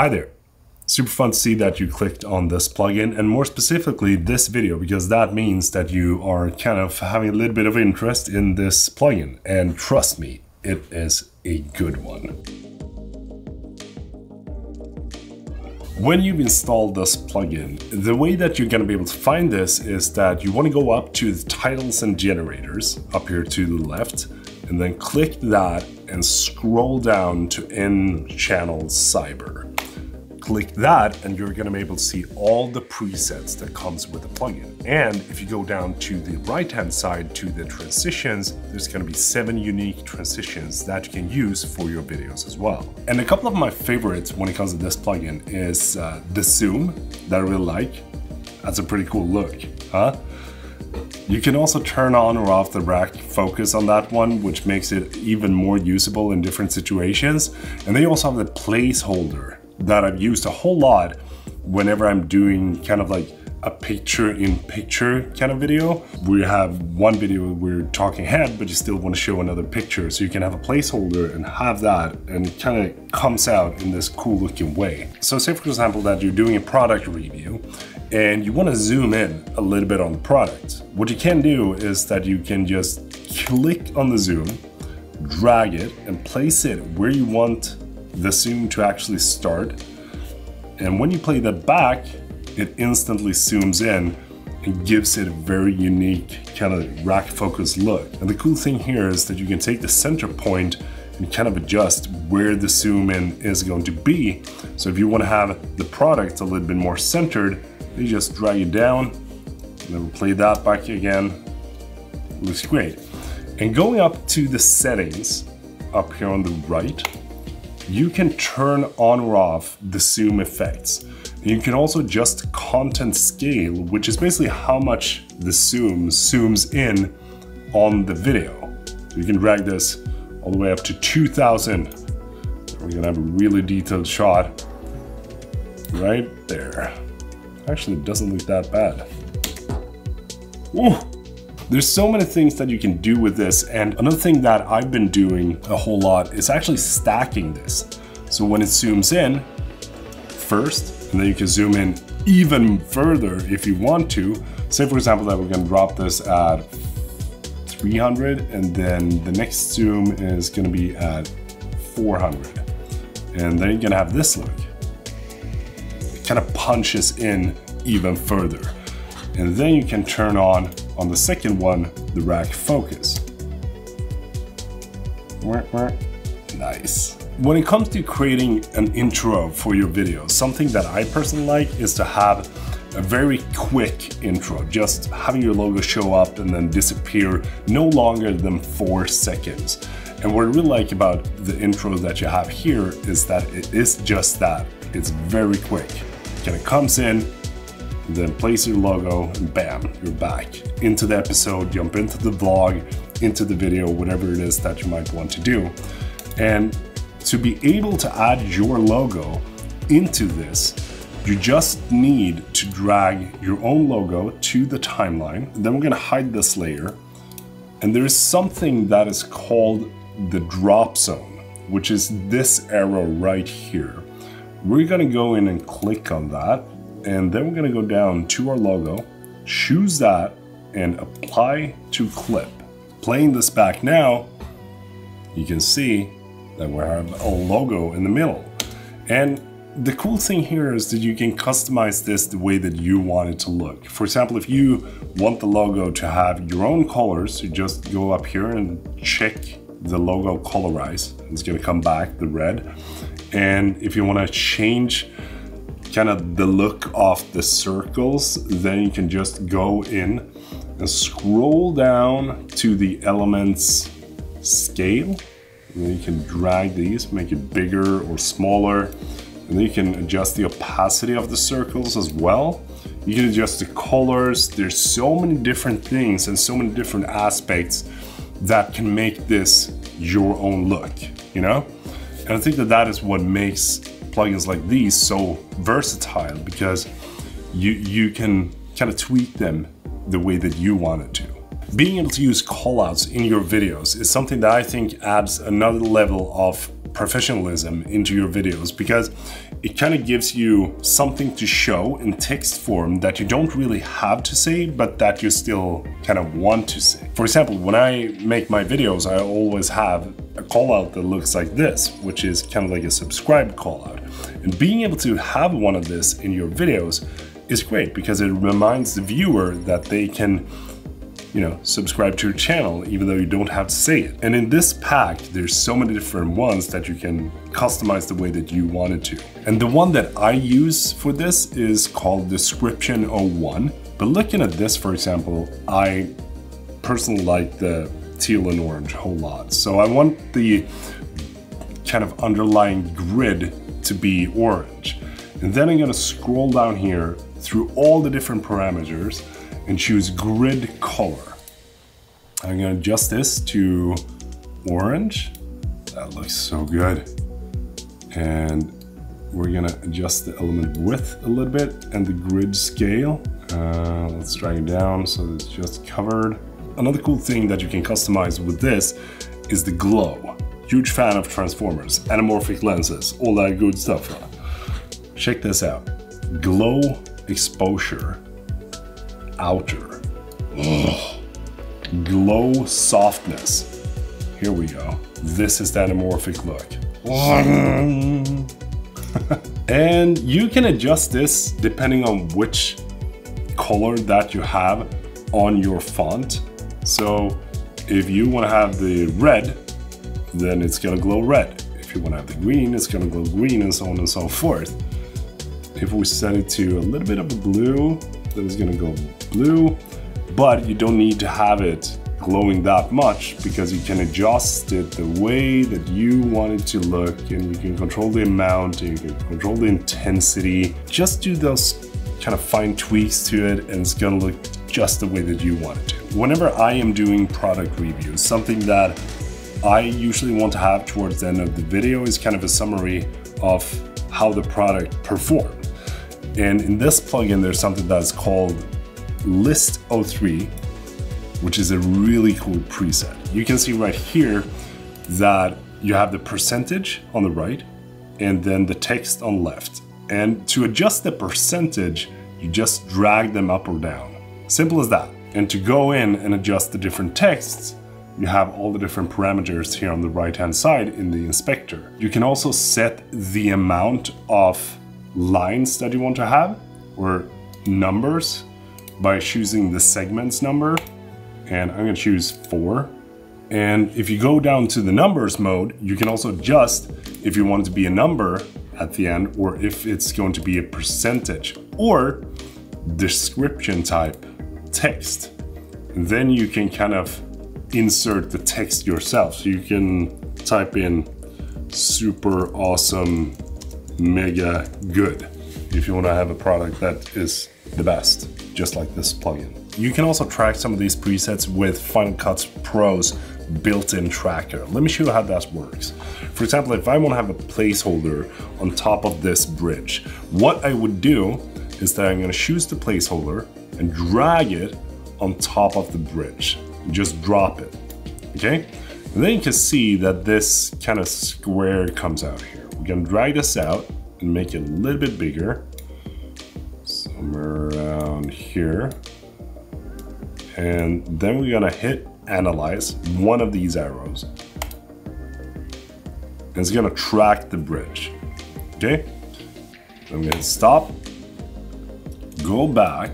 Hi there. Super fun to see that you clicked on this plugin and more specifically this video, because that means that you are kind of having a little bit of interest in this plugin. And trust me, it is a good one. When you've installed this plugin, the way that you're going to be able to find this is that you want to go up to the titles and generators up here to the left, and then click that and scroll down to mChannel Cyber. Click that and you're going to be able to see all the presets that comes with the plugin. And if you go down to the right hand side to the transitions, there's going to be 7 unique transitions that you can use for your videos as well. And a couple of my favorites when it comes to this plugin is the zoom that I really like. That's a pretty cool look, huh? You can also turn on or off the rack focus on that one, which makes it even more usable in different situations. And they also have the placeholder that I've used a whole lot whenever I'm doing kind of like a picture-in-picture kind of video. We have one video where we're talking head, but you still want to show another picture. So you can have a placeholder and have that, and it kind of comes out in this cool looking way. So say for example that you're doing a product review and you want to zoom in a little bit on the product. What you can do is that you can just click on the zoom, drag it and place it where you want the zoom to actually start, and when you play that back, it instantly zooms in and gives it a very unique kind of rack focus look. And the cool thing here is that you can take the center point and kind of adjust where the zoom in is going to be. So if you want to have the product a little bit more centered, you just drag it down and then play that back again. It looks great. And going up to the settings up here on the right, you can turn on or off the zoom effects. You can also adjust content scale, which is basically how much the zoom zooms in on the video. You can drag this all the way up to 2000. We're gonna have a really detailed shot right there. Actually, it doesn't look that bad. Ooh. There's so many things that you can do with this, and another thing that I've been doing a whole lot is actually stacking this. So when it zooms in first, and then you can zoom in even further if you want to. Say for example that we're gonna drop this at 300, and then the next zoom is gonna be at 400. And then you're gonna have this look. It kind of punches in even further. And then you can turn on the second one, the rack focus. Nice. When it comes to creating an intro for your video, something that I personally like is to have a very quick intro, just having your logo show up and then disappear no longer than 4 seconds. And what I really like about the intro that you have here is that it is just that. It's very quick. It kind of comes in, then place your logo and bam, you're back into the episode, jump into the vlog, into the video, whatever it is that you might want to do. And to be able to add your logo into this, you just need to drag your own logo to the timeline. Then we're gonna hide this layer. And there is something that is called the drop zone, which is this arrow right here. We're gonna go in and click on that. And then we're gonna go down to our logo, choose that and apply to clip. Playing this back now, you can see that we have a logo in the middle. And the cool thing here is that you can customize this the way that you want it to look. For example, if you want the logo to have your own colors, you just go up here and check the logo colorize. It's gonna come back, the red. And if you wanna change kind of the look of the circles, then you can just go in and scroll down to the elements scale. And then you can drag these, make it bigger or smaller. And then you can adjust the opacity of the circles as well. You can adjust the colors. There's so many different things and so many different aspects that can make this your own look, you know? And I think that that is what makes plugins like these so versatile, because you can kind of tweak them the way that you want it to. Being able to use callouts in your videos is something that I think adds another level of professionalism into your videos, because it kind of gives you something to show in text form that you don't really have to say, but that you still kind of want to say. For example, when I make my videos, I always have a call out that looks like this, which is kind of like a subscribe call out. And being able to have one of this in your videos is great because it reminds the viewer that they can, you know, subscribe to your channel even though you don't have to say it. And in this pack, there's so many different ones that you can customize the way that you want it to. And the one that I use for this is called Description 01. But looking at this, for example, I personally like the teal and orange a whole lot. So I want the kind of underlying grid to be orange. And then I'm gonna scroll down here through all the different parameters and choose grid color. I'm gonna adjust this to orange. That looks so good. And we're gonna adjust the element width a little bit and the grid scale. Let's drag it down so it's just covered. Another cool thing that you can customize with this is the glow. Huge fan of transformers, anamorphic lenses, all that good stuff. Check this out. Glow exposure. Outer. Ugh. Glow softness. Here we go. This is the anamorphic look. And you can adjust this depending on which color that you have on your font. So if you want to have the red, then it's gonna glow red. If you want to have the green, it's gonna glow green, and so on and so forth. If we set it to a little bit of a blue, then it's gonna go blue, but you don't need to have it glowing that much because you can adjust it the way that you want it to look, and you can control the amount, and you can control the intensity. Just do those kind of fine tweaks to it, and it's gonna look just the way that you want it to. Whenever I am doing product reviews, something that I usually want to have towards the end of the video is kind of a summary of how the product performed. And in this plugin, there's something that's called List 03, which is a really cool preset. You can see right here that you have the percentage on the right and then the text on the left. And to adjust the percentage, you just drag them up or down. Simple as that. And to go in and adjust the different texts, you have all the different parameters here on the right-hand side in the inspector. You can also set the amount of lines that you want to have or numbers by choosing the segments number, and I'm going to choose 4. And if you go down to the numbers mode, you can also adjust if you want it to be a number at the end or if it's going to be a percentage or description type text. And then you can kind of insert the text yourself. So you can type in super awesome, mega good, if you want to have a product that is the best, just like this plugin. You can also track some of these presets with Final Cut Pro's built-in tracker. Let me show you how that works. For example, if I want to have a placeholder on top of this bridge, what I would do is that I'm going to choose the placeholder and drag it on top of the bridge. Just drop it, okay? And then you can see that this kind of square comes out here. We're gonna drag this out and make it a little bit bigger, somewhere around here. And then we're gonna hit analyze one of these arrows. And it's gonna track the bridge, okay? I'm gonna stop, go back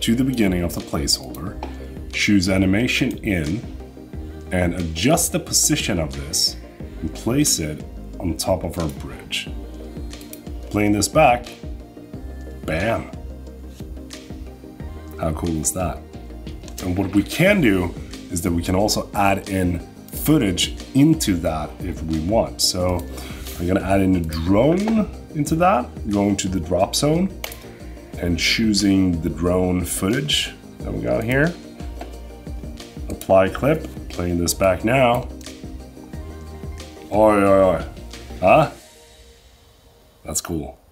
to the beginning of the placeholder, choose animation in, and adjust the position of this and place it on top of our bridge. Playing this back, bam. How cool is that? And what we can do is that we can also add in footage into that if we want. So I'm gonna add in a drone into that, going to the drop zone and choosing the drone footage that we got here. Apply clip, playing this back now. Oi, oi, oi. Huh? That's cool.